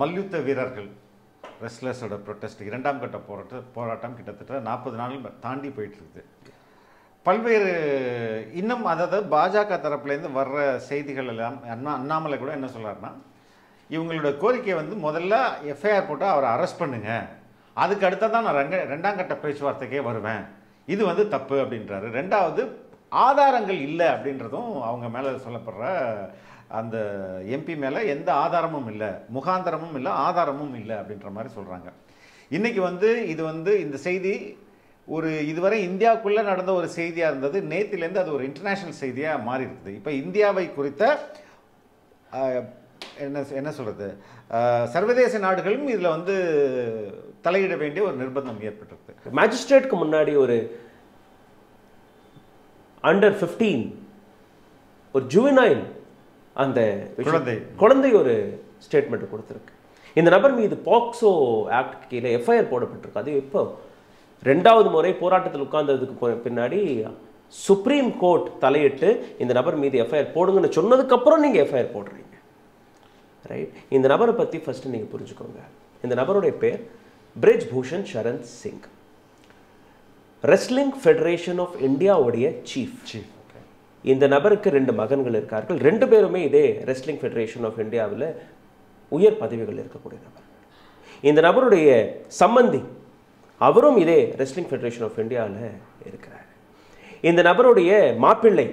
மல்யுத்த வீரர்கள் ரெஸ்லர்ஸோட ப்ரொட்டஸ்ட் இரண்டாம் கட்ட போராட்டம் கிட்டத்தட்ட 40 நாள் தாண்டி போயிட்டுருக்குது. பல்வேறு இன்னும் அதாவது பாஜக தரப்புலேருந்து வர்ற செய்திகள் எல்லாம் அண்ணாமலை கூட என்ன சொல்கிறாருன்னா, இவங்களோட கோரிக்கை வந்து முதல்ல எஃப்ஐஆர் போட்டு அவரை அரெஸ்ட் பண்ணுங்க, அதுக்கு அடுத்ததான் நான் ரெண்டாம் கட்ட பேச்சுவார்த்தைக்கே வருவேன், இது வந்து தப்பு அப்படின்றாரு. ரெண்டாவது ஆதாரங்கள் இல்லை அப்படின்றதும் அவங்க மேலே சொல்லப்படுற அந்த எம்பி மேலே எந்த ஆதாரமும் இல்லை, முகாந்தரமும் இல்லை, ஆதாரமும் இல்லை அப்படின்ற மாதிரி சொல்கிறாங்க. இன்றைக்கி வந்து இது வந்து இந்த செய்தி ஒரு இதுவரை இந்தியாவுக்குள்ளே நடந்த ஒரு செய்தியாக இருந்தது, நேத்திலேருந்து அது ஒரு இன்டர்நேஷ்னல் செய்தியாக மாறி இருக்குது. இப்போ இந்தியாவை குறித்த என்ன சொல்கிறது, சர்வதேச நாடுகளும் இதில் வந்து தலையிட வேண்டிய ஒரு நிர்பந்தம் ஏற்பட்டிருக்கு. மேஜிஸ்ட்ரேட்டுக்கு முன்னாடி ஒரு under 15 ஒரு ஜுவனைல் அந்த குழந்தை ஒரு ஸ்டேட்மெண்ட் கொடுத்துருக்கு. இந்த நபர் மீது பாக்ஸோ ஆக்ட் கீழே எஃப்ஐஆர் போடப்பட்டிருக்கு. அது இப்போ ரெண்டாவது முறை போராட்டத்தில் உட்கார்ந்ததுக்கு பின்னாடி சுப்ரீம் கோர்ட் தலையிட்டு இந்த நபர் மீது எஃப்ஐஆர் போடுங்கன்னு சொன்னதுக்கப்புறம் நீங்கள் எஃப்ஐஆர் போடுறீங்க, ரைட்? இந்த நபரை பற்றி ஃபஸ்ட்டு நீங்கள் புரிஞ்சுக்கோங்க. இந்த நபருடைய பேர் Brij Bhushan Sharan Singh, wrestling federation of இந்தியாவுடைய சீஃப். இந்த நபருக்கு 2 மகன்கள் இருக்கார்கள். 2 பேருமே இதே ரெஸ்லிங் ஃபெடரேஷன் ஆஃப் இந்தியாவில் உயர் பதவிகள் இருக்கக்கூடிய நபர். இந்த நபருடைய சம்பந்தி அவரும் இதே ரெஸ்லிங் ஃபெடரேஷன் ஆஃப் இந்தியாவில் இருக்கிறார். இந்த நபருடைய மாப்பிள்ளை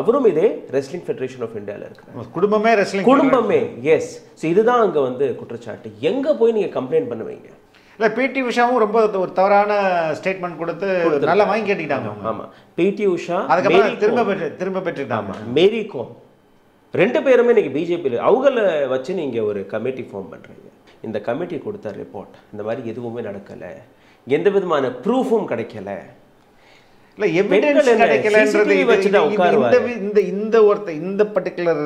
அவரும் இதே ரெஸ்லிங் ஃபெடரேஷன் ஆஃப் இந்தியாவில் இருக்கிறார். குடும்பமே எஸ். ஸோ இதுதான் அங்கே வந்து குற்றச்சாட்டு. எங்கே போய் நீங்கள் கம்ப்ளைண்ட் பண்ணுவீங்க? இல்லை, பிடி உஷாவும் ரொம்ப ஒரு தவறான ஸ்டேட்மெண்ட் கொடுத்து நல்லா வாங்கி கேட்டுக்கிட்டாங்க. ஆமாம், பிடி உஷா அதுக்கப்புறம் திரும்ப பெற்றுட்டாங்க. மேரி கோம் 2 பேருமே இன்றைக்கி பிஜேபியில் அவங்கள வச்சு நீங்கள் ஒரு கமிட்டி ஃபார்ம் பண்ணுறீங்க. இந்த கமிட்டி கொடுத்த ரிப்போர்ட் இந்த மாதிரி எதுவுமே நடக்கலை, எந்த விதமான ப்ரூஃபும் கிடைக்கல, இல்லை எவிடன்ஸ் கிடைக்கலன்றது. இந்த பர்டிகுலர்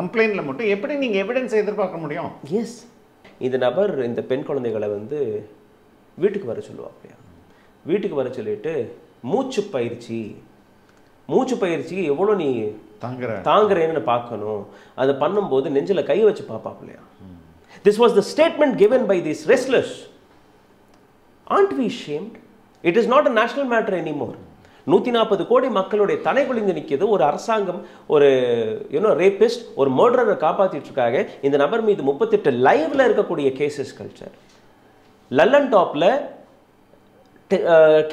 கம்ப்ளைண்ட்டில் மட்டும் எப்படி நீங்கள் எவிடன்ஸை எதிர்பார்க்க முடியும்? எஸ், இந்த நபர் இந்த பெண் குழந்தைகளை வந்து வீட்டுக்கு வர சொல்லுவாப்பையா, வீட்டுக்கு வர சொல்லிட்டு மூச்சு பயிற்சி எவ்வளோ நீ தாங்குறேன்னு பார்க்கணும், அதை பண்ணும்போது நெஞ்சில் கை வச்சு பார்ப்பாப்பில்லையா. This was the statement given by this wrestlers. And we shamed? It is not a national matter anymore. 140 கோடி மக்களுடைய தலை குளிந்து நிற்கிறது. ஒரு அரசாங்கம் ஒரு ரேபிஸ்ட், ஒரு மர்டரரை காப்பாற்றிட்டு இருக்காங்க. இந்த நபர் மீது 38 லைவ்ல இருக்கக்கூடிய கேசஸ் கல்ச்சர் லல்லன் டாப்ல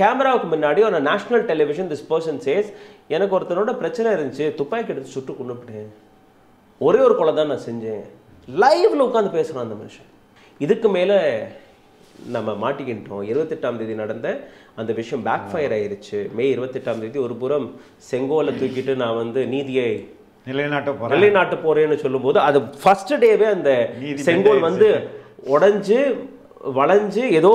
கேமராவுக்கு முன்னாடி ஒரு national television this person says, எனக்கு ஒருத்தனோட பிரச்சனை இருந்துச்சு, துப்பாக்கி எடுத்து சுட்டு கொண்டுட்டேன், ஒரே ஒரு கொலை தான் நான் செஞ்சேன், லைவ்ல உட்காந்து பேசுகிறான் அந்த மனுஷன். இதுக்கு மேலே நம்ம மாட்டிக்கின்றோம். 28ஆம் தேதி நடந்த அந்த விஷயம் பேக் ஃபயர் ஆயிடுச்சு. மே 28ஆம் தேதி ஒரு புறம் செங்கோலை தூக்கிட்டு நான் வந்து நீதியை நிலைநாட்ட போறேன்னு சொல்லும் போது அது ஃபர்ஸ்ட் டேவே அந்த செங்கோல் வந்து உடஞ்சு வளைஞ்சு ஏதோ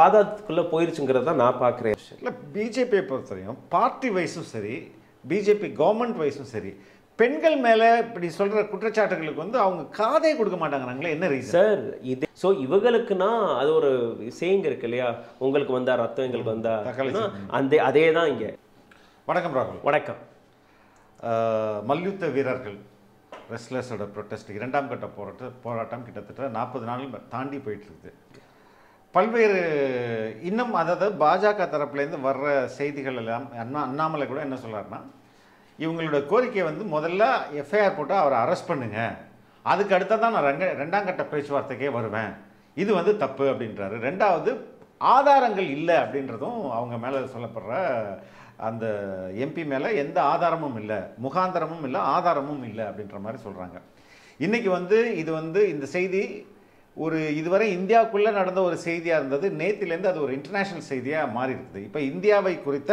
பாதத்துக்குள்ள போயிருச்சுங்கிறது தான் நான் பார்க்குறேன். இல்லை, பிஜேபியை பொறுத்தவரையும் பார்ட்டி வைஸும் சரி, பிஜேபி கவர்மெண்ட் வைஸும் சரி, பெண்கள் மேலே இப்படி சொல்கிற குற்றச்சாட்டுகளுக்கு வந்து அவங்க காதே கொடுக்க மாட்டாங்கிறாங்களே, என்ன ரீசன் சார் இது? ஸோ இவங்களுக்குன்னா அது ஒரு சேயிங் இருக்கு இல்லையா, உங்களுக்கு வந்தா ரத்தம் எங்களுக்கு வந்தா, அந்த அதே தான் இங்கே. வணக்கம் ராகுல். வணக்கம். மல்யுத்த வீரர்கள் ரெஸ்லர்ஸோட ப்ரொட்டஸ்ட் இரண்டாம் கட்ட போராட்டம் கிட்டத்தட்ட 40 நாள் தாண்டி போயிட்டுருக்குது. பல்வேறு இன்னும் அதாவது பாஜக தரப்புலேருந்து வர்ற செய்திகள் எல்லாம் அண்ணாமலை கூட என்ன சொல்கிறாருன்னா, இவங்களோட கோரிக்கை வந்து முதல்ல எஃப்ஐஆர் போட்டு அவரை அரெஸ்ட் பண்ணுங்க, அதுக்கு அடுத்ததான் நான் ரெண்டாம் கட்ட பேச்சுவார்த்தைக்கே வருவேன், இது வந்து தப்பு அப்படின்றாரு. ரெண்டாவது ஆதாரங்கள் இல்லை அப்படின்றதும் அவங்க மேலே சொல்லப்படுற அந்த எம்பி மேலே எந்த ஆதாரமும் இல்லை, முகாந்தரமும் இல்லை, ஆதாரமும் இல்லை அப்படின்ற மாதிரி சொல்கிறாங்க. இன்றைக்கி வந்து இது வந்து இந்த செய்தி ஒரு இதுவரை இந்தியாவுக்குள்ளே நடந்த ஒரு செய்தியாக இருந்தது, நேத்திலேருந்து அது ஒரு இன்டர்நேஷ்னல் செய்தியாக மாறி இருக்குது. இப்போ இந்தியாவை குறித்த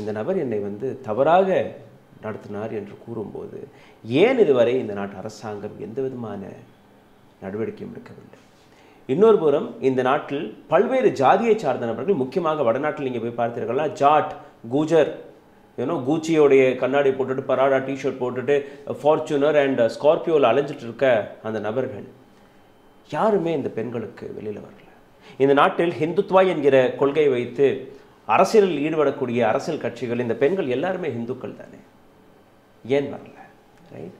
இந்த நபர் என்னை வந்து தவறாக நடத்தினார் என்று கூறும்போது ஏன் இதுவரை இந்த நாட்டு அரசாங்கம் எந்தவிதமான நடவடிக்கையும் எடுக்கவில்லை? இன்னொரு புறம் இந்த நாட்டில் பல்வேறு ஜாதியை சார்ந்த நபர்கள், முக்கியமாக வடநாட்டில் நீங்கள் போய் பார்த்தீர்களா, ஜாட், கூஜர், கூச்சியோடைய கண்ணாடி போட்டுட்டு பராடா டிஷர்ட் போட்டுட்டு ஃபார்ச்சுனர் அண்ட் ஸ்கார்பியோவில் அலைஞ்சிட்டு இருக்க அந்த நபர்கள் யாருமே இந்த பெண்களுக்கு வெளியில் வரல. இந்த நாட்டில் ஹிந்துத்வா என்கிற கொள்கையை வைத்து அரசியலில் ஈடுபடக்கூடிய அரசியல் கட்சிகள், இந்த பெண்கள் எல்லாருமே ஹிந்துக்கள் தானே, ஏன் வரல? ரைட்,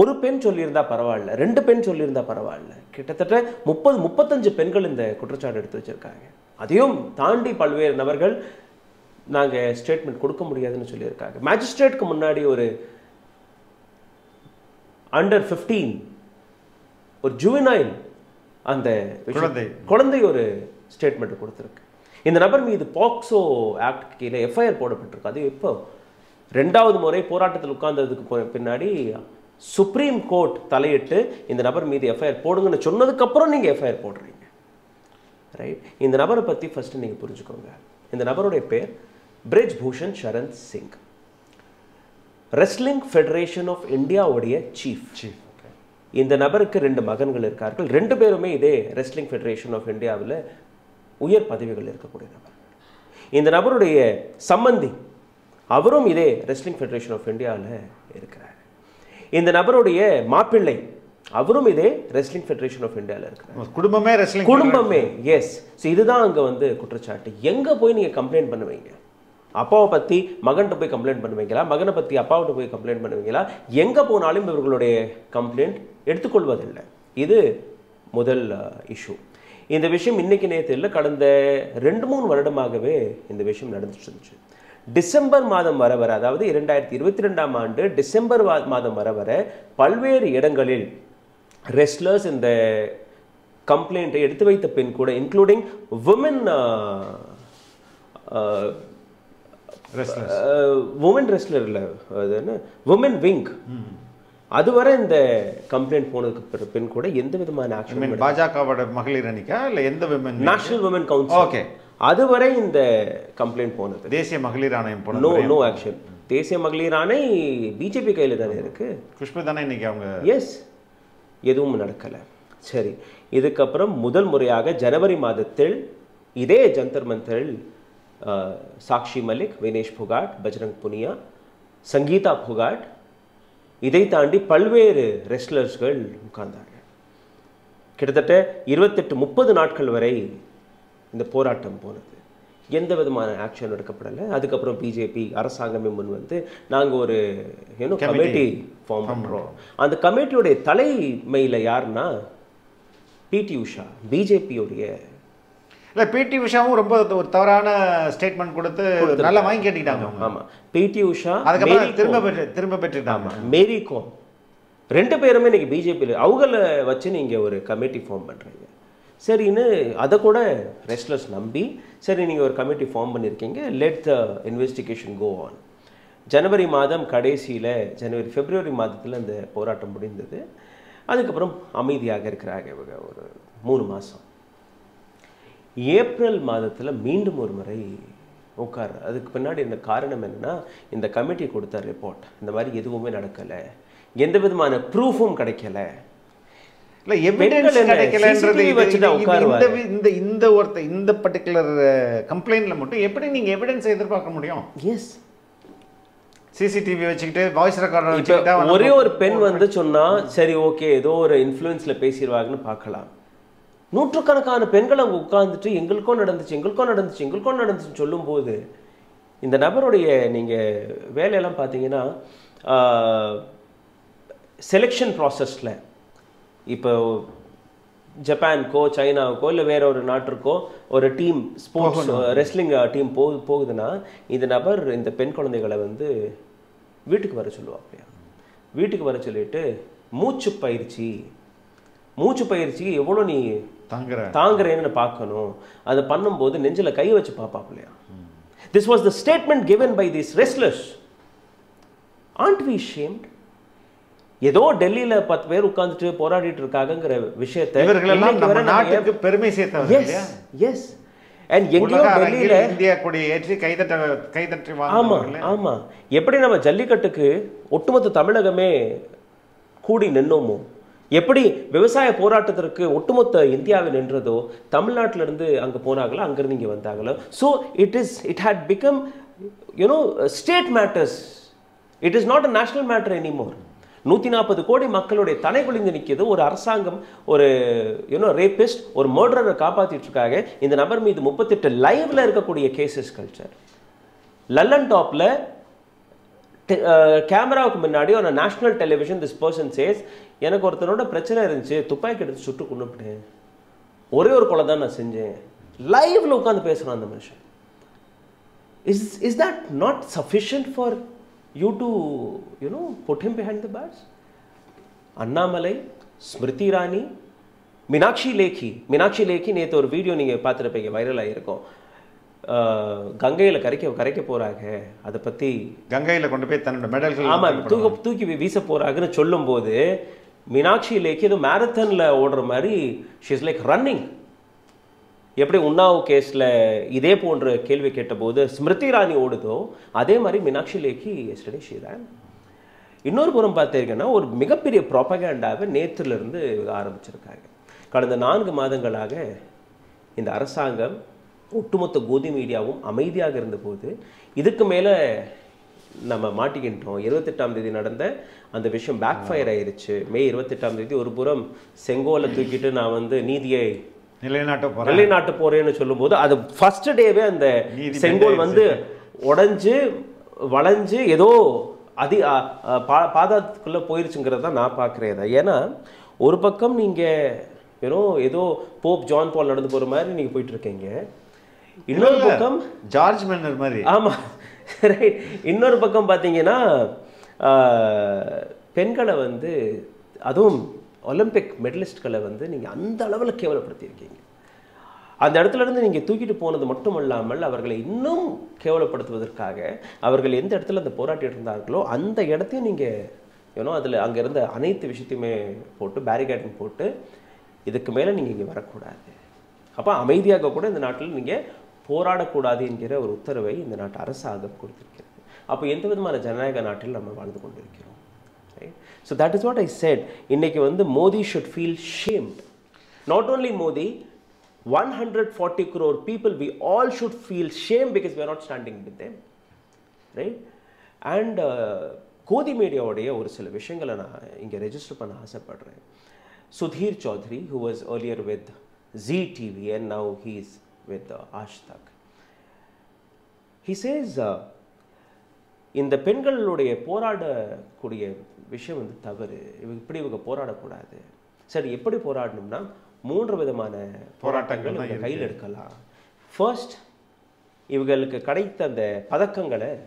ஒரு பெண் சொல்லியிருந்தா பரவாயில்ல, ரெண்டு பெண் சொல்லியிருந்தா பரவாயில்ல, கிட்டத்தட்ட 30-35 பெண்கள் இந்த குற்றச்சாட்டு எடுத்து வச்சுருக்காங்க. அதையும் தாண்டி பல்வேறு நபர்கள் நாங்கள் ஸ்டேட்மெண்ட் கொடுக்க முடியாதுன்னு சொல்லியிருக்காங்க. மேஜிஸ்ட்ரேட்டுக்கு முன்னாடி ஒரு under 15 ஒரு ஜுவனைல் அந்த குழந்தை ஒரு ஸ்டேட்மெண்ட் கொடுத்துருக்கு. இந்த நபர் மீது பாக்ஸோ ஆக்ட் கீழே எஃப்ஐஆர் போடப்பட்டிருக்கு. அது இப்போ 2வது முறை போராட்டத்தில் உட்கார்ந்ததுக்கு பின்னாடி சுப்ரீம் கோர்ட் தலையிட்டு இந்த நபர் மீது எஃப்ஐஆர் போடுங்கன்னு சொன்னதுக்கப்புறம் நீங்கள் எஃப்ஐஆர் போடுறீங்க. ரைட், இந்த நபரை பற்றி ஃபஸ்ட்டு நீங்கள் புரிஞ்சுக்கோங்க. இந்த நபருடைய பேர் Brij Bhushan Sharan Singh, wrestling federation of இந்தியாவுடைய சீஃப். இந்த நபருக்கு 2 மகன்கள் இருக்கார்கள். 2 பேருமே இதே ரெஸ்லிங் ஃபெடரேஷன் ஆஃப் இந்தியாவில் உயர் பதவிகள் இருக்கக்கூடிய நபர். இந்த நபருடைய சம்பந்தி அவரும் இதே ரெஸ்லிங் ஃபெடரேஷன் ஆஃப் இந்தியாவில் இருக்கிறார். இந்த நபருடைய மாப்பிள்ளை அவரும் இதே ரெஸ்லிங் ஃபெடரேஷன் ஆஃப் இந்தியாவில் இருக்கிறார். குடும்பமே. எஸ், இதுதான் அங்கே வந்து குற்றச்சாட்டு. எங்கே போய் நீங்கள் கம்ப்ளைண்ட் பண்ணுவீங்க? அப்பாவை பற்றி மகன்கிட்ட போய் கம்ப்ளைண்ட் பண்ணுவீங்களா? மகனை பற்றி அப்பாவிட்ட போய் கம்ப்ளைண்ட் பண்ணுவீங்களா? எங்கே போனாலும் இவர்களுடைய கம்ப்ளைண்ட் எடுத்துக்கொள்வதில்லை. இது முதல் இஷ்யூ. இந்த விஷயம் இன்றைக்கி நேற்று இல்லை, கடந்த 2-3 வருடமாகவே இந்த விஷயம் நடந்துட்டு இருந்துச்சு. டிசம்பர் மாதம் வர வர, அதாவது 2022ஆம் ஆண்டு டிசம்பர் மாதம் வர வர பல்வேறு இடங்களில் ரெஸ்லர்ஸ் இந்த கம்ப்ளைண்ட்டை எடுத்து வைத்த பின் கூட, இன்க்ளூடிங் உமன் விங், அதுவரை இந்த கம்ப்ளைண்ட் போனதுக்கு பின் கூட எந்த விதமான ஆக்ஷன், பாஜகவோட மகளிர் அணிக்கா இல்லை எந்த நேஷனல் விமன் கவுன்சில், ஓகே, அதுவரை இந்த கம்ப்ளைண்ட் போனது தேசிய மகளிர் ஆணையம் போன நோ ஆக்ஷன். தேசிய மகளிர் ஆணை பிஜேபி கையில் தானே இருக்கு, குஷ்பு தானே இன்னைக்கு அவங்க. எஸ், எதுவும் நடக்கலை. சரி, இதுக்கப்புறம் முதல் முறையாக ஜனவரி மாதத்தில் இதே ஜந்தர் மந்தரில் சாக்ஷி மலிக், வினேஷ் போகாட், பஜ்ரங் புனியா, சங்கீதா போகாட், இதை தாண்டி பல்வேறு ரெஸ்லர்ஸ்கள் உட்கார்ந்தாங்க. கிட்டத்தட்ட 28-30 நாட்கள் வரை இந்த போராட்டம் போனது. எந்த விதமான ஆக்ஷன் எடுக்கப்படலை. அதுக்கப்புறம் பிஜேபி அரசாங்கமே முன் வந்து நாங்கள் ஒரு கமிட்டி ஃபார்ம் பண்ணுறோம். அந்த கமிட்டியுடைய தலைமையில் யாருன்னா பிடி உஷா, பிஜேபியோடைய. இல்லை, பிடி உஷாவும் ரொம்ப ஒரு தவறான ஸ்டேட்மெண்ட் கொடுத்து நல்லா வாங்கி கேட்டுக்கிட்டாங்க. ஆமாம், பிடி உஷா அதுக்கப்புறம் திரும்ப பெற்றுட்டாங்க. மேரி கோம், 2 பேருமே இன்னைக்கு பிஜேபியில். அவங்கள வச்சு நீங்கள் ஒரு கமிட்டி ஃபார்ம் பண்ணுறீங்க. சரின்னு அதை கூட ரெஸ்ட்லெஸ் நம்பி, சரி நீங்கள் ஒரு கமிட்டி ஃபார்ம் பண்ணியிருக்கீங்க, let the investigation go on. ஜனவரி மாதம் கடைசியில், பிப்ரவரி மாதத்தில் அந்த போராட்டம் முடிந்தது. அதுக்கப்புறம் அமைதியாக இருக்கிறாங்க இவங்க ஒரு 3 மாதம். ஏப்ரல் மாதத்தில் மீண்டும் ஒரு முறை உட்கார். அதுக்கு பின்னாடி இந்த காரணம் என்னென்னா, இந்த கமிட்டி கொடுத்த ரிப்போர்ட் இந்த மாதிரி எதுவுமே நடக்கலை, எந்த விதமான ப்ரூஃபும் கிடைக்கல. இந்த பர்டிகுலர் கம்ப்ளைண்ட்ல மட்டும் எப்படி நீங்க எவிடன்ஸ் எதிர்பார்க்க முடியும்? எஸ், சிசிடிவி வச்சுக்கிட்டு வாய்ஸ் ரெக்கார்டர் வச்சுக்கிட்டா ஒரே ஒரு பெண் வந்து சொன்னா சரி, ஓகே, ஏதோ ஒரு இன்ஃப்ளூயன்ஸ்ல பேசிடுவாங்கன்னு பார்க்கலாம். 100கணக்கான பெண்கள் அவங்க உட்கார்ந்துட்டு எங்களுக்கும் நடந்துச்சுன்னு சொல்லும் போது இந்த நபருடைய நீங்க வேலையெல்லாம் பார்த்தீங்கன்னா செலெக்ஷன் ப்ராசஸ்ல, இப்போ ஜப்பானுக்கோ சைனாவுக்கோ இல்லை வேற ஒரு நாட்டிற்கோ ஒரு டீம், ஸ்போர்ட்ஸ் ரெஸ்லிங் டீம் போகுதுன்னா இந்த நபர் இந்த பெண் குழந்தைகளை வந்து வீட்டுக்கு வர சொல்லுவாங்க. வீட்டுக்கு வர சொல்லிட்டு மூச்சு பயிற்சி எவ்வளோ நீ தாங்குறேன்னு பார்க்கணும். அதை பண்ணும்போது நெஞ்சில் கை வச்சு பார்ப்பாப்பில்லையா? This was the statement given by this wrestlers. And we shamed? ஏதோ டெல்லியில 10 பேர் உட்கார்ந்துட்டு போராடிட்டு இருக்காங்கிற விஷயத்தை பெருமை சேர்த்தா And India could Yepudi Vivasaya Poratatharukku, Ottumotha India will enter though, Tamil Nadu and the Ankaponagala, Ankarning Vantagala. So it had become, you know, state matters. It is not a national matter anymore. 140 கோடி மக்களுடைய தலை குளிந்து நிக்கிது ஒரு அரசாங்கம் ஒரு you know rapist ஒரு murderer காபாத்திட்டு இருக்காங்க இந்த நபர் மீது 38 லைவ்ல இருக்கக்கூடிய கேसेस கல்ச்சர் லல்லன் டாப்ல கேமராவுக்கு முன்னாடி on a national television this person says எனக்கு ஒருத்தனோட பிரச்சனை இருந்துச்சு துப்பாக்கி எடுத்து சுட்டு கொன்னுட்டேன் ஒரே ஒரு கொலை தான் நான் செஞ்சேன் லைவ்ல உட்கார்ந்து பேசுறான் அந்த மனுஷன் is that not sufficient for you to, you know, put him behind the bars? Annamalai, Smriti Irani, Meenakshi Lekhi. Meenakshi Lekhi ne to video nige paathirapeenga viral aayirukkom. Gangaiyila karike poraanga. Adha patti Gangaiyila kondu poi thannada medal ama thooki veesa poraanga nu sollumbodhu Meenakshi Lekhi edo marathon la odra mari she is like running. எப்படி உன்னாவ் கேஸ்ல இதே போன்ற கேள்வி கேட்டபோது ஸ்மிருதி ராணி ஓடுதோ அதே மாதிரி Meenakshi Lekhi yesterday she ran இன்னொரு புறம் பார்த்தீங்கன்னா ஒரு மிகப்பெரிய propaganda-வை நேத்துல இருந்து ஆரம்பிச்சிருக்காங்க கடந்த 4 மாதங்களாக இந்த அரசாங்கம் ஒட்டுமொத்த கோதி மீடியாவும் அமைதியாக இருந்தபோது இதுக்கு மேல நம்ம மாட்டிக்கிட்டோம் 28 ஆம் தேதி நடந்த அந்த விஷயம் பேக் ஃபயர் ஆயிருச்சு மே 28 ஆம் தேதி ஒரு புறம் செங்கோல தூக்கிட்டு நான் வந்து நீதியை நிலைநாட்ட போறேன்னு சொல்லும்போது அது first டேவே அந்த செங்கோல் வந்து உடைஞ்சு வளைஞ்சு ஏதோ அதி பாதாத்துக்குள்ள போயிருச்சுங்கறத தான் நான் பார்க்கறேன். ஏனா ஒரு பக்கம் நீங்க you know ஏதோ போப் ஜான் பால் நடந்து போற மாதிரி நீங்க போயிட்டு இருக்கீங்க. இன்னொரு பக்கம் ஜார்ஜ் மென்னர் மாதிரி ஆமா ரைட் இன்னொரு பக்கம் பாத்தீங்கன்னா பெண்களை வந்து அதுவும் Olympic medalist kala vande neenga andha level kevalappaduthirkeenga andha edathila irundhu neenga thookittu ponadhu mattum illamal avargal innum kevalappaduvatharkaga avargal endha edathila andha poraatiyittu irundhaargalo andha edathiyum neenga you know adhula anga irundha anaitu vishayathume potu barricade potu idukku mela neenga inga varakoodadhu appo amaithiyaga kuda indha naatil neenga porada koodadhu engira oru utharavai indha naat arasagam koduthirukku appo endha vidhamana jananayaga naatil namma vaazhndu kondirukkirom. So that is what I said. Modi should feel shamed. Not only Modi, 140 crore people, we all should feel shame because we are not standing with them. Right? And Kodi media or television, I register Sudhir Chaudhary, who was earlier with Zee TV and now he is with Ashtak. He says, in the Pengalode, Porada Kudia, Visham and the Tavari, pretty Porada Kuda. Said Yepudi Poradnumna, Mundra with the Mana, Poratangal, Kailer Kala. First, Ivgal Kadita, the Padakangale,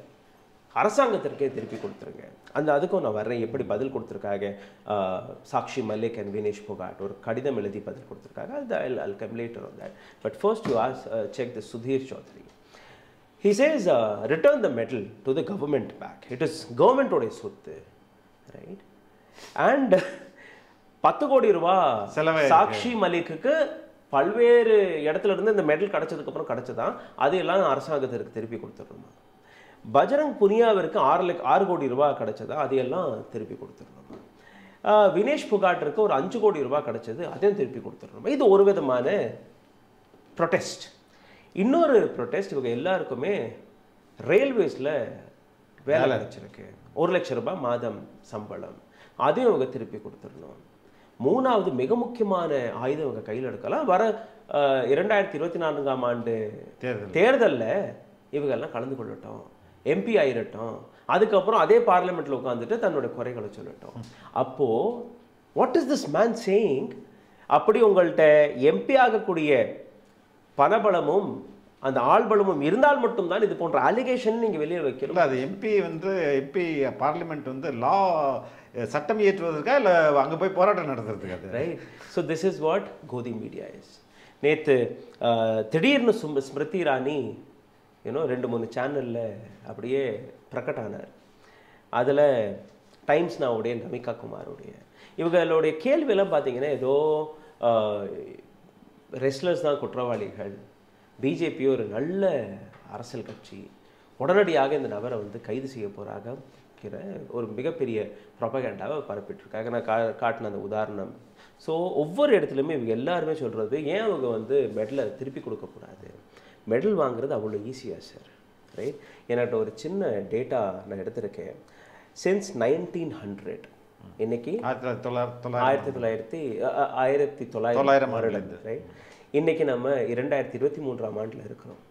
Arasangaturke, the Pikutranga, and the other Konavare, Yepudi Badal Kutrakaga, Sakshi Malik and Vinesh Phogat, or Kadida Melody Badal Kutrakaga. I'll come later on that. But first, you ask, check the Sudhir Chaudhary. He says, return the medal to the government back. It is government today, right? And 10 கோடி ரூபாய் சாக்ஷி மலிக்குக்கு பல்வேறு இடத்துல இருந்து இந்த medal கடச்சதுக்கு அப்புறம் கடச்சதாம் அதெல்லாம் அரசாங்கத்துக்கு திருப்பி கொடுத்துறோம். பஜ்ரங் புனியாவுக்கு 6 கோடி ரூபாய் கடச்சதா அதெல்லாம் திருப்பி கொடுத்துறோம். வினேஷ் புகாட்ருக்கு ஒரு 5 கோடி ரூபாய் கடச்சது அதையும் திருப்பி கொடுத்துறோம். இது ஒரு விதமான protest. இன்னொரு ப்ரொடெஸ்ட் இவங்க எல்லாருக்குமே ரயில்வேஸ்ல வேலை நடந்துருக்கு 1 லட்சம் ரூபாய் மாதம் சம்பளம் அதையும் அவங்க திருப்பி கொடுத்துறணும் மூணாவது மிக முக்கியமான ஆயுதம் அவங்க கையில எடுக்கலாம் வர 2024 ஆம் ஆண்டு தேர்தல்ல இவங்க எல்லாம் கலந்து கொள்ளட்டும் எம்பி ஆயிரட்டும் அதுக்கு அப்புறம் அதே பாராளுமன்றத்துல உட்கார்ந்துட்டு தன்னோட குறைகளை சொல்லட்டும் அப்போ what is this man saying அப்படி உங்கள்ட்ட எம்பி ஆக கூடிய பணபலமும் அந்த ஆள்பலமும் இருந்தால் மட்டும் தான் இது போன்ற அலிகேஷன் நீங்க வெளிய வைக்கிறீங்க அது எம்பி பாராளுமன்ற லா சட்டம் இயற்றுவதற்கா இல்ல அங்க போய் போராட்டம் நடத்துறதுக்கா right so this is what கோதி மீடியா இஸ் நேத்து திடீர்னு ஸ்மிருதி இராணி you know 2-3 சேனல்ல அப்படியே பிரகடனார் அதுல டைம்ஸ் நாவுடைய நமிகா குமார் உடைய இவங்களோட கேள்வி எல்லாம் பாத்தீங்கன்னா ஏதோ wrestlers are குற்றவாளிகள் BJP ஒரு நல்ல அரசியல் கட்சி உடனடியாக இந்த நபரை வந்து கைது செய்ய போறாங்க ஒரு மிகப்பெரிய ப்ரொபகண்டாவை பரப்பிட்டிருக்காங்க. நான் காட்டின அந்த உதாரணம். ஸோ ஒவ்வொரு இடத்துலையுமே இவங்க எல்லாருமே சொல்கிறது ஏன் அவங்க வந்து மெடலை திருப்பி கொடுக்கக்கூடாது, மெடல் வாங்குறது அவ்வளோ ஈஸியாக சார், ரைட்? என்கிட்ட ஒரு சின்ன டேட்டா நான் எடுத்திருக்கேன். சின்ஸ் 1900 இன்னைக்கு 1900 ரைட், இன்னைக்கு நம்ம 2023ஆம் ஆண்டில் இருக்கிறோம்.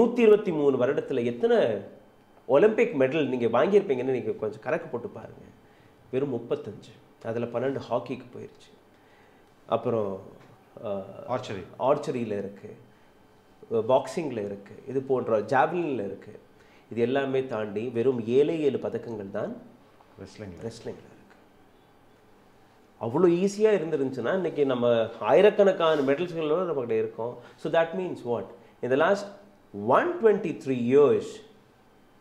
123 வருடத்தில் எத்தனை ஒலிம்பிக் மெடல் நீங்கள் வாங்கியிருப்பீங்கன்னு நீங்கள் கொஞ்சம் கணக்கு போட்டு பாருங்கள். வெறும் 35, அதில் 12 ஹாக்கிக்கு போயிடுச்சு, அப்புறம் ஆர்ச்சரியில் இருக்குது, பாக்ஸிங்கில் இருக்குது, இது போன்ற ஜாவ்லினில் இருக்குது. இது எல்லாமே தாண்டி வெறும் 7 பதக்கங்கள் தான் ரெஸ்லிங்கில் இருக்குது. அவ்வளோ ஈஸியாக இருந்துருந்துச்சுன்னா இன்றைக்கி நம்ம ஆயிரக்கணக்கான மெடல்ஸ்களோடு நம்மகிட்ட இருக்கோம். ஸோ தட் மீன்ஸ் வாட், இந்த last 123 years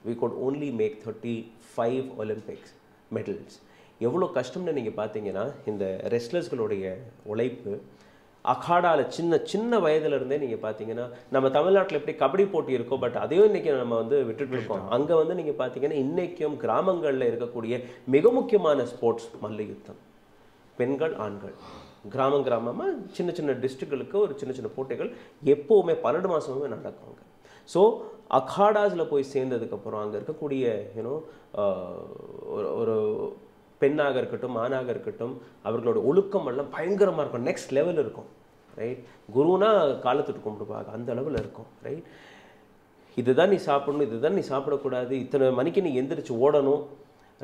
we could only make 35 Olympics medals. எவ்வளோ கஷ்டம்னு நீங்கள் பார்த்தீங்கன்னா இந்த ரெஸ்லர்ஸ்களுடைய உழைப்பு அகாடாவில் சின்ன வயதுலேருந்தே நீங்கள் பார்த்தீங்கன்னா நம்ம தமிழ்நாட்டில் எப்படி கபடி போட்டி இருக்கோ பட் அதையும் இன்றைக்கி நம்ம வந்து விட்டுட்டு இருக்கோம். அங்கே வந்து நீங்கள் பார்த்தீங்கன்னா இன்றைக்கும் கிராமங்களில் இருக்கக்கூடிய மிக முக்கியமான ஸ்போர்ட்ஸ் மல்யுத்தம். பெண்கள் ஆண்கள் கிராமமாக சின்ன டிஸ்ட்ரிக்ட்களுக்கு ஒரு சின்ன போட்டிகள் எப்போவுமே 12 மாதமுமே நடக்குங்க. ஸோ அகாடாஸில் போய் சேர்ந்ததுக்கப்புறம் அங்கே இருக்கக்கூடிய யூனோ ஒரு பெண்ணாக இருக்கட்டும் ஆணாக இருக்கட்டும் அவர்களோட ஒழுக்கம் எல்லாம் பயங்கரமாக இருக்கும், நெக்ஸ்ட் லெவல் இருக்கும், ரைட்? குருனா காலத்துட்டு கும்பிடுவாங்க, அந்த அளவில் இருக்கும், ரைட்? இதுதான் நீ சாப்பிடணும், இதுதான் நீ சாப்பிடக்கூடாது, இத்தனை மணிக்கு நீ எந்திரிச்சு ஓடணும்,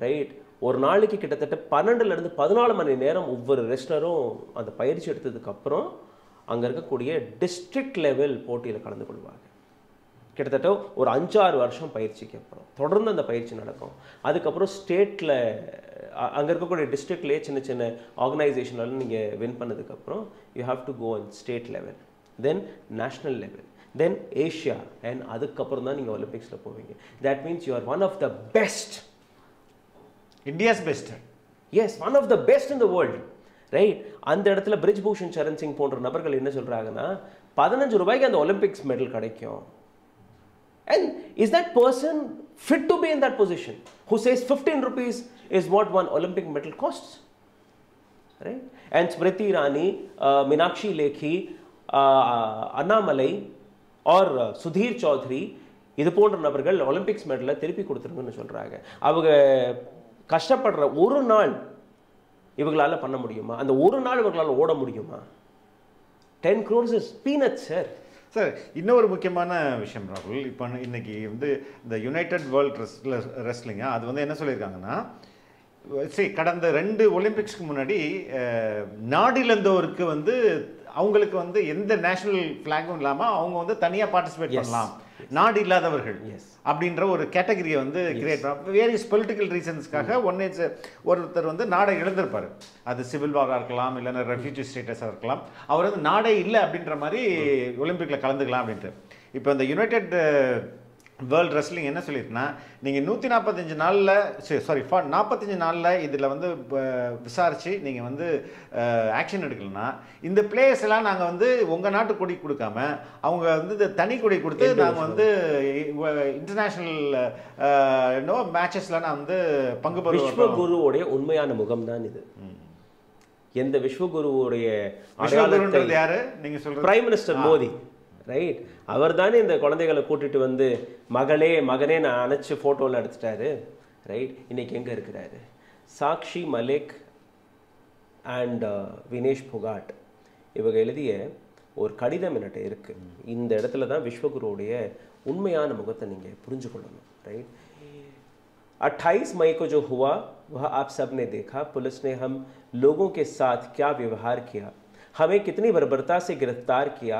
ரைட்? ஒரு நாளைக்கு கிட்டத்தட்ட 12லேருந்து 14 மணி நேரம் ஒவ்வொரு ரெஸ்லரும் அந்த பயிற்சி எடுத்ததுக்கப்புறம் அங்கே இருக்கக்கூடிய டிஸ்ட்ரிக்ட் லெவல் போட்டியில் கலந்து கொள்வாங்க. கிட்டத்தட்ட ஒரு 5-6 வருஷம் பயிற்சிக்கு அப்புறம் தொடர்ந்து அந்த பயிற்சி நடக்கும். அதுக்கப்புறம் ஸ்டேட்டில் அங்கே இருக்கக்கூடிய டிஸ்ட்ரிக்ட்லேயே சின்ன ஆர்கனைசேஷனாலும் நீங்கள் வின் பண்ணதுக்கப்புறம் you have to go on state level, then national level, then Asia and அதுக்கப்புறம் தான் நீங்கள் ஒலிம்பிக்ஸில் போவீங்க. That means you are one of the best, India's best, S one of the best in the world, right? அந்த இடத்துல fridge Bhushan Sharan Singh போன்ற நபர்கள் என்ன சொல்கிறாங்கன்னா $15 அந்த ஒலிம்பிக்ஸ் மெடல் கிடைக்கும். And is that person fit to be in that position? Who says 15 rupees is what one Olympic medal costs, right? And Smriti Irani, Meenakshi Lekhi, Annamalai or Sudhir Chaudhary, இது போன்ற நபர்கள் Olympics மெடலை திருப்பி கொடுத்துருங்கன்னு சொல்கிறாங்க. அவங்க கஷ்டப்படுற ஒரு நாள் இவங்களால் பண்ண முடியுமா? அந்த ஒரு நாள் இவங்களால் ஓட முடியுமா? 10 crores is peanuts, sir. Sir, இன்னொரு முக்கியமான விஷயம் ராகுல், இப்போ இன்றைக்கி வந்து இந்த யுனைடெட் வேர்ல்ட் ரெஸ்லிங்காக அது வந்து என்ன சொல்லியிருக்காங்கன்னா, சரி கடந்த 2 ஒலிம்பிக்ஸ்க்கு முன்னாடி நாடிலந்தோருக்கு வந்து அவங்களுக்கு வந்து எந்த நேஷனல் ஃப்ளாகும் இல்லாமல் அவங்க வந்து தனியாக பார்ட்டிசிபேட் பண்ணலாம், நாடு இல்லாதவர்கள் அப்படின்ற ஒரு கேட்டகரியை வந்து கிரியேட் பண்ண வேரியஸ் பொலிட்டிக்கல் ரீசன்ஸ்க்காக ஒருத்தர் வந்து நாடை இழந்திருப்பார். அது சிவில் வாராக இருக்கலாம், இல்லைன்னா ரெஃப்யூஜி ஸ்டேட்டஸாக இருக்கலாம், அவர் வந்து நாடே இல்லை அப்படின்ற மாதிரி ஒலிம்பிக்கில் கலந்துக்கலாம் அப்படின்ட்டு. இப்போ இந்த யுனைடெட் வேர்ல்ட் ரெஸ்லிங் என்ன சொல்லியிருக்குன்னா, நீங்கள் 145 நாளில் சாரி 45 நாளில் இதில் வந்து விசாரித்து நீங்கள் வந்து ஆக்ஷன் எடுக்கலன்னா இந்த பிளேயர்ஸ் எல்லாம் நாங்கள் வந்து உங்கள் நாட்டு கொடி கொடுக்காம அவங்க வந்து இந்த தனி கொடி கொடுத்து நாங்கள் வந்து இன்டர்நேஷ்னல் மேட்சஸில் நான் வந்து பங்கு பெற விஸ்வகுருவோடைய உண்மையான முகம் தான் இது. எந்த விஸ்வகுருவோடைய அடையாளம் யாரு நீங்கள் சொல்ற? Prime minister Modi, right? அவர் தானே இந்த குழந்தைகளை கூட்டிகிட்டு வந்து மகளே மகனே நான் அணைச்சி ஃபோட்டோவில் எடுத்துட்டாரு, ரைட்? இன்றைக்கி எங்கே இருக்கிறாரு? சாக்ஷி மலிக் அண்ட் வினேஷ் புகாட் இவங்க எழுதிய ஒரு கடிதம் என்கிட்ட இருக்குது. இந்த இடத்துல தான் விஸ்வகுருவுடைய உண்மையான முகத்தை நீங்கள் புரிஞ்சு கொள்ளணும், ரைட்? 28 मई को जो हुआ वह आप सब ने देखा, पुलिस ने हम लोगों के साथ क्या व्यवहार किया, हमें कितनी बर्बरता से गिरफ्तार किया,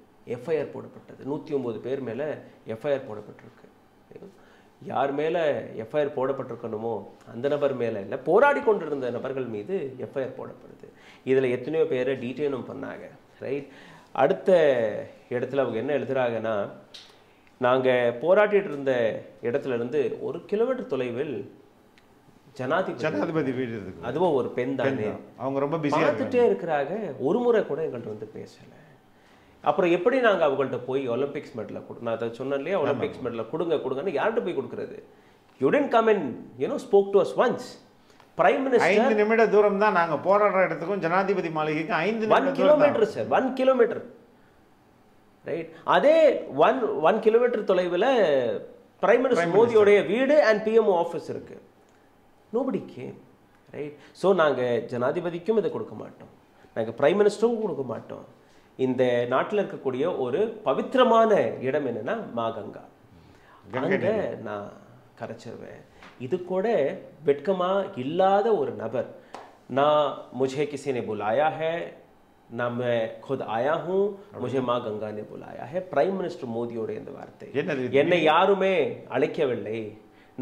FIR போடப்பட்டது 109 பேர் மேல FIR போடப்பட்டிருக்கு யார் மேல FIR போடப்பட்டிருக்கணுமோ அந்த நபர் மேல இல்ல போராடி கொண்டிருந்த நபர்கள் மீது FIR போடப்படுது இதுல எத்தனை பேரை டீடைனும் பண்ணாங்க ரைட் அடுத்த இடத்துல அவங்க என்ன எழுதுறாங்கன்னா நாங்க போராடிட்டு இருந்த இடத்துல இருந்து 1 கிலோமீட்டர் தொலைவில் ஜனாதிபதி வீடு இருக்கு அதுவும் ஒரு பெண் தானே அவங்க ரொம்ப பிஸியா பார்த்துட்டே இருக்கறாங்க ஒரு முறை கூட எங்கள்ட்ட வந்து பேசல அப்புறம் எப்படி நாங்க அவங்கள்ட்ட போய் ஒலிம்பிக்ஸ் மெடல் கொடுனா அத சொன்னேன்லயே ஒலிம்பிக்ஸ் மெடல் கொடுங்கன்னு யார்ட்ட போய் கொடுக்கிறது you didn't come and you know spoke to us once prime minister 5 நிமிட தூரம் தான் நாங்க போராடற இடத்துக்கும் ஜனாதிபதி மாளிகைக்கு 5 நிமிட தூரம் 1 km sir 1 km right அதே 1 km தொலைவுல prime minister மோடியோட வீடு and PMO office இருக்கு Nobody came, right? So, naanga janadhipadhikkum idha kodukka mattom. Naanga prime ministerum kodukka mattom. Indha naattila irukkuriya oru pavitramaana idam enna Maganga. Anga na karachave. Idu koda vetkama illada oru nabar. Na mujhe kisi ne bulaya hai, na main khud aaya hu, mujhe maa Ganga ne bulaya hai. Prime Minister Modi ode indha vaarthai. Enna yaarume alaikavillai.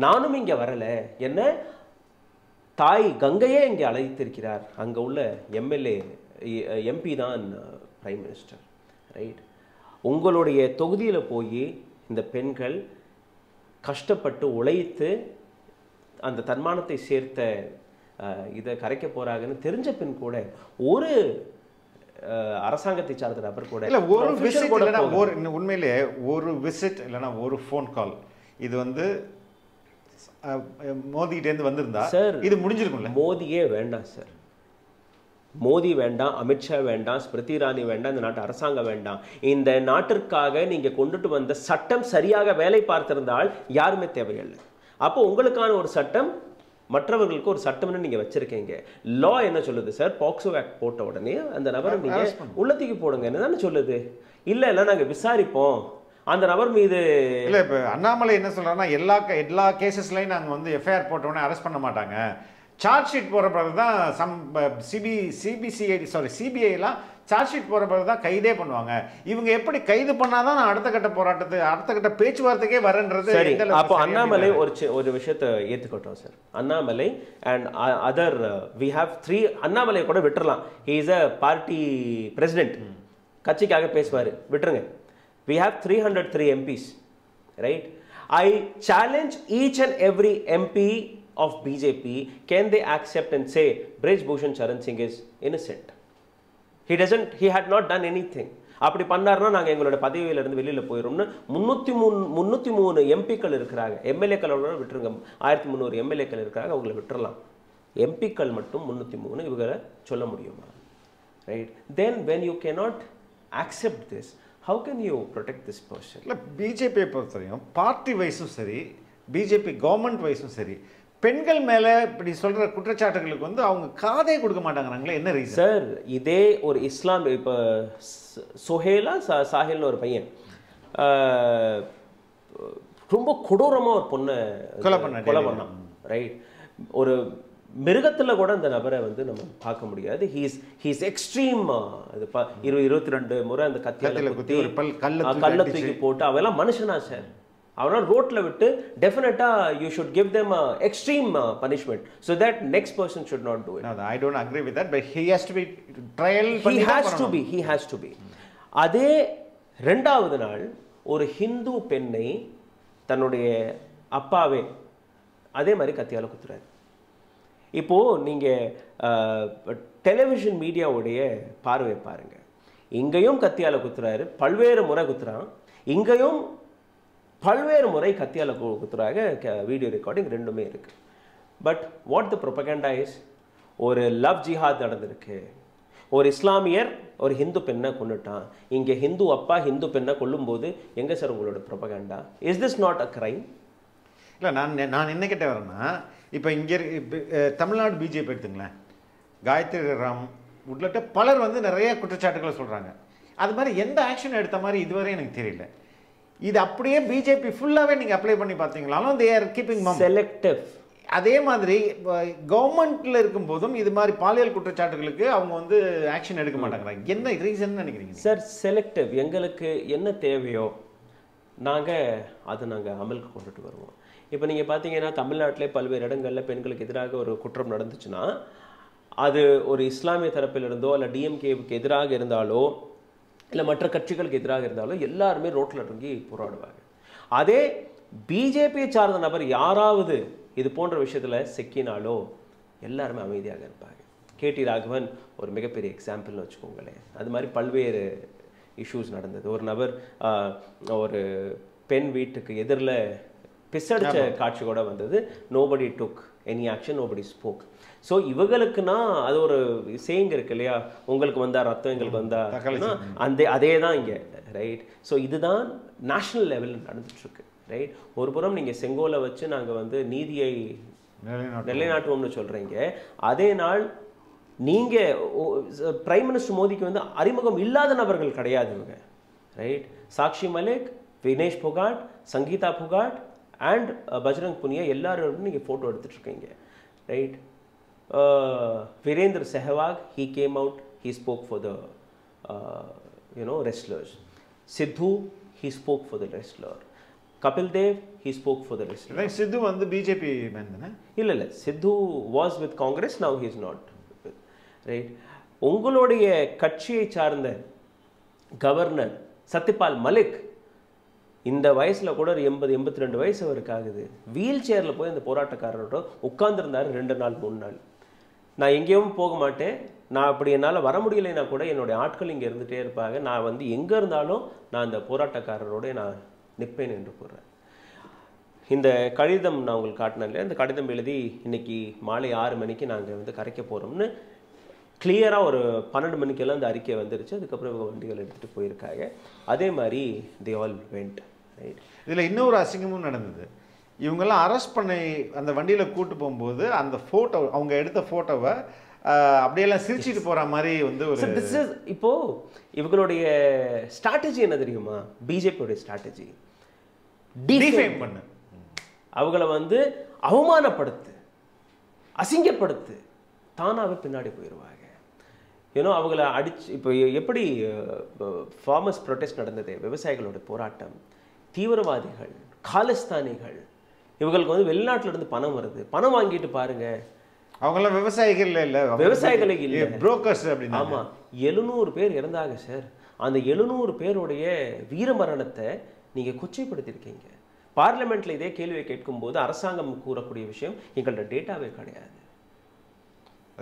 Naanum inga varala. Enna Thai Gangaye and Galaitikirar, Angola, Yemele, MP Dan, Prime Minister, right? Ungolode, Togdila Poye, in the Penkal, Kastapatu, Olaithe, and the Tanmanate Sirte, either Karakaporagan, Tirinjapin Kode, Ure Arasangati Char the Rapper Kode. One visit, one melee, one visit, Elena, one phone call. Either on the Modi didn't wander, sir. This is Modi Venda, sir. Modi Venda, Amit Shah Venda, Smriti Irani Venda, and Arasanga Venda. In the Natar Kaga, in a conduct one, the Satam Sariaga Valley Parthandal, Yarmetevel. Apo Ungalakan or Satam, Matraval Court, Satam and Yavacherkenge. Law in a Cholo, sir, POXO Act Port out and the rubber Ulati Portangan, and then Cholo de Illa Lanaga Visari Pong. And the rubber me the Annamalai in a Solana, Yella cases line and the affair port on Araspanamata. Charge sheet for a brother, some CBCA, sorry, CBA la, charge sheet for a brother, Kaide Ponanga. Even a pretty Kaida Ponana, Arthakata Porata, Arthakata Patchworth, Varendra, Annamalai or Vishata Yetikoto, sir. Annamalai and other, we have three Annamalai Koda Vitrala. He is a party president. Kachikaga Pesware, Vitranga. We have 303 MPs, right? I challenge each and every MP of BJP, can they accept and say, Brij Bhushan Sharan Singh is innocent? He had not done anything. அப்படி பண்ணாருனா நாங்க எங்களோட பதவியில இருந்து வெளியில போயிரோம்னு 303 MPக்கள் இருக்காங்க. MLAக்களோட விட்டுருங்க. 1300 MLAக்கள் இருக்காங்க. அவங்களை விட்டுறலாம். MPக்கள் மட்டும் 303 இவங்கள சொல்ல முடியுமா? Right? Then when you cannot accept this, how can you protect this person? BJP party wise, BJP government wise, Pengal Mela, but he sold a Kutra Chatakunda, Kade Kudukamatanga, in a reason. Sir, Ide or Islam, Sohela, Sahel or Payan, Rumbo Kudorama or Kolapana, right? Or a Miragatala Godan than Abaravan, he is extreme. The Irutrand, Mura and the Kathila Pota, Vela Manashana, sir. Our road level, definitely you should give them extreme punishment so that next person should not do it. No, I don't agree with that, but he has to be trial. He has to be. Ade Rendavanal or Hindu Penne, Tanode, Apave, Ade Mari Kathila Kutra. இப்போ நீங்க television மீடியாவோட பார்வை பாருங்க இங்கேயும் கத்தியால குத்துறாரு பல்வேறு முறை குத்துறான் இங்கேயும் பல்வேறு முறை கத்தியால குத்துறாங்க வீடியோ ரெக்கார்டிங் ரெண்டுமே இருக்கு but what the propaganda is ஒரு லவ் ஜிஹாத் நடந்துருக்கு ஒரு இஸ்லாமியர் ஒரு இந்து பெண்ணை கொன்னுட்டான் இங்க இந்து அப்பா இந்து பெண்ணை கொல்லும்போது எங்க சார் உங்களோட propaganda is this not a crime இல்ல நான் என்ன கேட்ட வரேன்னா இப்போ இங்க தமிழ்நாடு பிஜேபி எடுத்துங்களா காயத்ரி ராம் உட்லட்ட பலர் வந்து நிறைய குற்றச்சாட்டுகளை சொல்றாங்க அது மாதிரி எந்த ஆக்ஷன் எடுத்த மாதிரி இதுவரை எனக்கு தெரியல இது அப்படியே பிஜேபி ஃபுல்லாவே நீங்க அப்ளை பண்ணி பாத்தீங்களாலும் they are keeping mum selective அதே மாதிரி கவர்மெண்ட்ல இருக்கும்போதும் இது மாதிரி பாலியல் குற்றச்சாட்டுகளுக்கு அவங்க வந்து ஆக்ஷன் எடுக்க மாட்டாங்க. என்ன ரீசன் நினைக்கிறீங்க சார்? செலக்டிவ். எங்களுக்கு என்ன தேவையோ நாங்கள் அமலுக்கு கொண்டுட்டு வருவோம். இப்போ நீங்கள் பார்த்தீங்கன்னா தமிழ்நாட்டிலே பல்வேறு இடங்களில் பெண்களுக்கு எதிராக ஒரு குற்றம் நடந்துச்சுன்னா அது ஒரு இஸ்லாமிய தரப்பிலிருந்தோ இல்லை டிஎம்கேவுக்கு எதிராக இருந்தாலோ இல்லை மற்ற கட்சிகளுக்கு எதிராக இருந்தாலோ எல்லாருமே ரோட்டில் இறங்கி போராடுவாங்க. அதே பிஜேபியை சார்ந்த நபர் யாராவது இது போன்ற விஷயத்தில் சிக்கினாலோ எல்லாருமே அமைதியாக இருப்பாங்க. கேடி ராகவன் ஒரு மிகப்பெரிய எக்ஸாம்பிள்னு வச்சுக்கோங்களேன். அது மாதிரி பல்வேறு இஷ்யூஸ் நடந்தது. ஒரு நபர் ஒரு பெண் வீட்டுக்கு எதிரில் பிசடிச்ச காட்சி கூட வந்தது. Nobody took any action, nobody spoke. So இவங்களுக்குன்னா அது ஒரு சேயிங் இருக்கு இல்லையா, உங்களுக்கு வந்தால் ரத்தம் எங்களுக்கு வந்தால் அந்த, அதே தான் இங்கே ரைட். ஸோ இதுதான் நேஷ்னல் லெவலில் நடந்துட்டுருக்கு ரைட். ஒரு புறம் நீங்கள் செங்கோலை வச்சு நாங்கள் வந்து நீதியை நிலைநாட்டுவோம்னு சொல்கிறீங்க, அதே நாள் நீங்கள் பிரைம் மினிஸ்டர் மோடிக்கு வந்து அறிமுகம் இல்லாத நபர்கள் கிடையாது இவங்க ரைட். சாக்ஷி மலிக், வினேஷ் போகாட், சங்கீதா போகாட் அண்ட் பஜ்ரங் புனியா எல்லாரும் நீங்கள் ஃபோட்டோ எடுத்துட்ருக்கீங்க right. Virender Sehwag, he came out, he spoke for the wrestlers. Sidhu, he spoke for the wrestler. Kapil Dev, he spoke for the wrestler. Like Sidhu and the BJP man, na? இல்ல, Sidhu was with Congress, now he is not with, right. உங்களுடைய கட்சியை சார்ந்த governor Satyapal Malik இந்த வயசில் கூட 80-82 வயசு அவருக்கு ஆகுது. வீல் சேரில் போய் அந்த போராட்டக்காரரோட உட்காந்துருந்தார் 2 நாள் 3 நாள். நான் எங்கேயும் போக மாட்டேன், நான் அப்படி என்னால் வர முடியலைன்னா கூட என்னுடைய ஆட்கள் இங்கே இருந்துகிட்டே இருப்பாங்க, நான் வந்து எங்கே இருந்தாலும் நான் அந்த போராட்டக்காரரோட நான் நிற்பேன் என்று கூறுறேன். இந்த கடிதம் நான் உங்களுக்கு காட்டினேன் இல்லையா, இந்த கடிதம் எழுதி இன்றைக்கி மாலை 6 மணிக்கு நாங்கள் வந்து கரைக்க போகிறோம்னு கிளியராக ஒரு 12 மணிக்கெல்லாம் அந்த அறிக்கை வந்துருச்சு. அதுக்கப்புறம் இவங்க வண்டிகள் எடுத்துகிட்டு போயிருக்காங்க. அதே மாதிரி தி ஆல் வெண்ட் ரைட். இதில் இன்னொரு அசிங்கமும் நடந்தது. இவங்கெல்லாம் அரெஸ்ட் பண்ணி அந்த வண்டியில் கூட்டு போகும்போது அந்த ஃபோட்டோ, அவங்க எடுத்த ஃபோட்டோவை அப்படியெல்லாம் சிரிச்சிட்டு போகிற மாதிரி வந்து ஒரு திஸ் இஸ். இப்போது இவங்களுடைய ஸ்ட்ராட்டஜி என்ன தெரியுமா, பிஜேபியோடைய ஸ்ட்ராட்டஜி டிஃபேம் பண்ணு, அவங்கள வந்து அவமானப்படுத்து, அசிங்கப்படுத்து, தானாகவே பின்னாடி போயிடுவாங்க. ஏன்னா அவங்கள அடிச்சு, இப்போ எப்படி ஃபார்மர்ஸ் ப்ரொட்டஸ்ட் நடந்தது, விவசாயிகளோட போராட்டம், தீவிரவாதிகள், காலிஸ்தானிகள், இவங்களுக்கு வந்து வெளிநாட்டிலேருந்து பணம் வருது, பணம் வாங்கிட்டு பாருங்கள். அவங்களாம் விவசாயிகள் இல்லை, விவசாயிகளே இல்லை, புரோக்கர்ஸ் அப்படின்னு. ஆமாம், 700 பேர் இறந்தாங்க சார். அந்த 700 பேருடைய வீரமரணத்தை நீங்கள் கொச்சைப்படுத்தியிருக்கீங்க. பார்லிமெண்ட்டில் இதே கேள்வியை கேட்கும்போது அரசாங்கம் கூறக்கூடிய விஷயம் எங்கள்கிட்ட டேட்டாவே கிடையாது.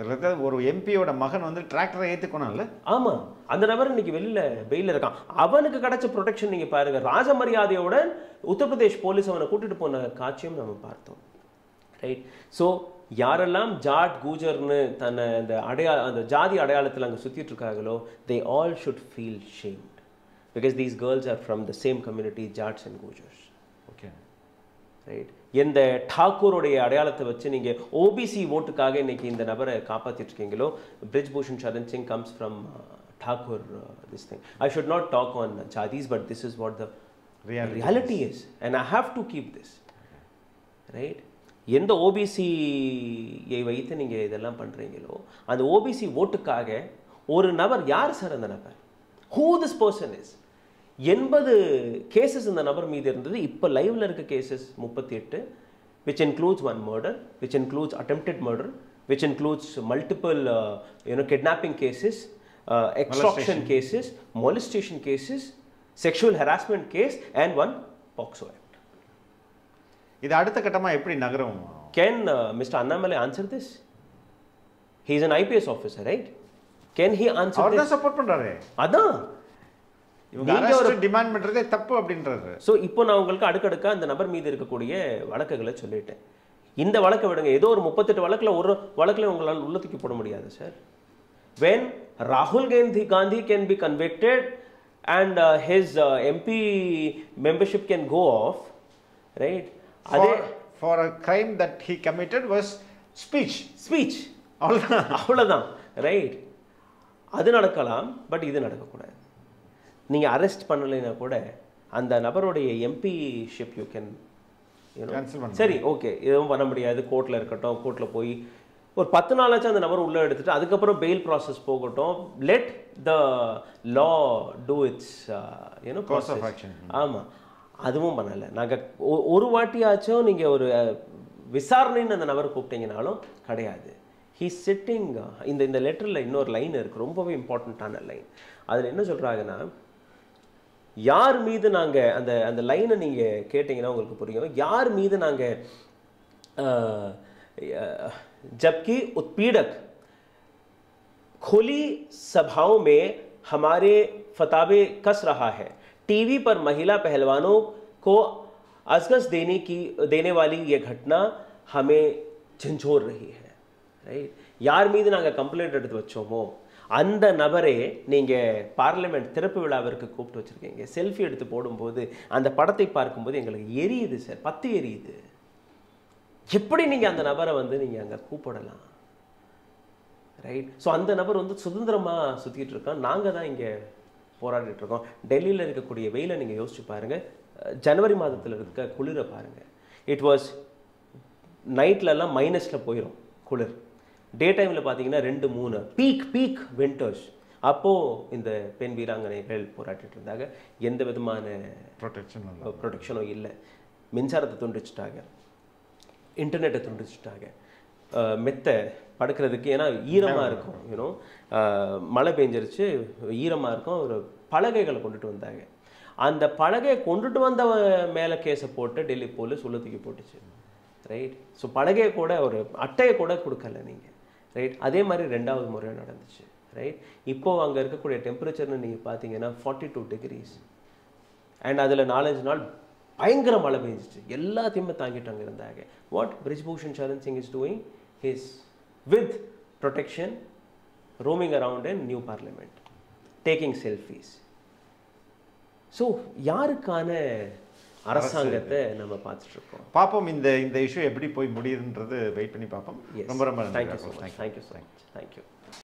அதில் ஒரு எம்பியோட மகன் வந்து டிராக்டரை ஏற்றுக்கணும்ல. ஆமாம், அந்த நபர் இன்னைக்கு வெளியில் பெயிலில் இருக்கான். அவனுக்கு கிடைச்ச ப்ரொடெக்ஷன் நீங்கள் பாருங்கள். ராஜமரியாதையோட உத்தரப்பிரதேஷ் போலீஸ் அவனை கூட்டிகிட்டு போன காட்சியும் நம்ம பார்த்தோம் ரைட். ஸோ யாரெல்லாம் ஜாட் கூஜர்னு தன்னை அந்த அந்த ஜாதி அடையாளத்தில் அங்கே சுற்றிட்டு இருக்காங்களோ, they all should feel shamed because these girls are from the same community, Jats and Gujjars. Okay right. எந்த டாக்கூருடைய அடையாளத்தை வச்சு நீங்கள் ஓபிசி ஓட்டுக்காக இன்னைக்கு இந்த நபரை காப்பாற்றிட்டு இருக்கீங்களோ, Brij Bhushan Sharan Singh comes from Thakur this thing. I should not talk on jatis, but this is what the reality is and I have to keep this right. எந்த ஓபிசியை வைத்து நீங்கள் இதெல்லாம் பண்ணுறீங்களோ, அந்த ஓபிசி ஓட்டுக்காக ஒரு நபர், யார் சார் அந்த நபர், who this person is. 80 cases இந்த நபர் மீது இருந்தது. இப்போ லைவில் இருக்க cases 38, which includes 1 murder, which includes attempted murder, which includes multiple kidnapping cases, extraction cases, molestation cases, sexual harassment case and 1 POXO. இது அடுத்த கட்டமாக எப்படி நகரும்? Can mister Annamalai answer this? He is an IPS officer, right? Can he answer? அவர் தான் support பண்ணுறாரு. அதான் இவங்க ஒரு டிமாண்ட் பண்ணுறதே தப்பு அப்படின்றது. ஸோ இப்போ நான் உங்களுக்கு அடுக்கடுக்க அந்த நபர் மீது இருக்கக்கூடிய வழக்குகளை சொல்லிட்டேன். இந்த வழக்கை விடுங்க, ஏதோ ஒரு 38 வழக்கில் ஒரு வழக்கில் உங்களால் உள்ளத்துக்கு போட முடியாது sir. When Rahul Gandhi can be convicted and his MP membership can go off, right? For a crime that he committed was speech. அவ்வளோதான் ரைட். அது நடக்கலாம், பட் இது நடக்கக்கூடாது. நீங்கள் அரெஸ்ட் பண்ணலைன்னா கூட அந்த நபருடைய எம்பிஷிப் யூ கேன் சரி ஓகே எதுவும் பண்ண முடியாது கோர்ட்டில் இருக்கட்டும் கோர்ட்டில் போய் ஒரு 10 நாளாச்சும் அந்த நபர் உள்ள எடுத்துட்டு அதுக்கப்புறம் பெயில் ப்ராசஸ் போகட்டும் let the law do its process of action ஆமாம் அதுவும் பண்ணலை நாங்கள் ஒரு வாட்டியாச்சும் நீங்கள் ஒரு விசாரணைன்னு அந்த நபர் கூப்பிட்டீங்கனாலும் கிடையாது He's sitting in the letter line or line இருக்கு ரொம்பவே இம்பார்ட்டன்ட்டான லைன் அதில் என்ன சொல்கிறாங்கன்னா யார் மீது நாங்கள் அந்த அந்த லைனை நீங்கள் கேட்டிங்கன்னா உங்களுக்கு புரியும் யார் மீது நாங்கள் जबकि उत्पीड़क खुली सभाओं में हमारे फतावे कस रहा है टीवी पर महिला पहलवानों को असगस देने वाली ये घटना हमें झंझोर रही है Right? யார் மீது நாங்க கம்ப்ளைண்ட் எடுத்து வச்சோமோ அந்த நபரே நீங்க பார்லிமெண்ட் திறப்பு விழாவிற்கு கூப்பிட்டு வச்சிருக்கீங்க செல்ஃபி எடுத்து போடும்போது அந்த படத்தை பார்க்கும்போது எங்களுக்கு எரியுது சார் பத்தி எரியுது எப்படி நீங்க அந்த நபரை வந்து நீங்க அங்க கூப்பிடலாம் ரைட் சோ அந்த நபர் வந்து சுதந்திரமா சுத்திட்டு இருக்கான் நாங்க தான் இங்க போராடிட்டு இருக்கோம் டெல்லியில இருக்கக்கூடிய வெயில நீங்க யோசிச்சு பாருங்க ஜனவரி மாதத்துல இருக்க குளிர பாருங்க இட் வாஸ் நைட்ல எல்லாம் மைனஸ்ல போயிரும் குளிர் Day time la pathina 2-3 peak winters appo inda pen veeranganigal poratittu irundhaga endha vidhamaana protection illa mincharatha thundichitaga internet thundichitaga metta padukradhukku ena eerama irukum mala penjirichu eerama irukum oru palagaigal konditu vandhaga andha palagai konditu vandha mela case potu delhi police ullathukku potuchu right so palagaiya kuda oru attaiya kuda kudukala neenga right adhe mari rendavathu muraya nadanduchu right ipo anga irukkude temperature nu neenga pathina 42 degrees and adula 4-5 naal bayangara mala peinjichu ella thimma taangitanga irundhaga what Brij Bhushan Sharan Singh is doing is with protection roaming around in new parliament taking selfies so yarukana அரசாங்கத்தை நம்ம பார்த்துட்டு இருக்கோம் பாப்போம் இந்த இந்த issue எப்படி போய் முடியுதுன்றது wait பண்ணி பாப்போம் ரொம்ப ரொம்ப நன்றி thank you so much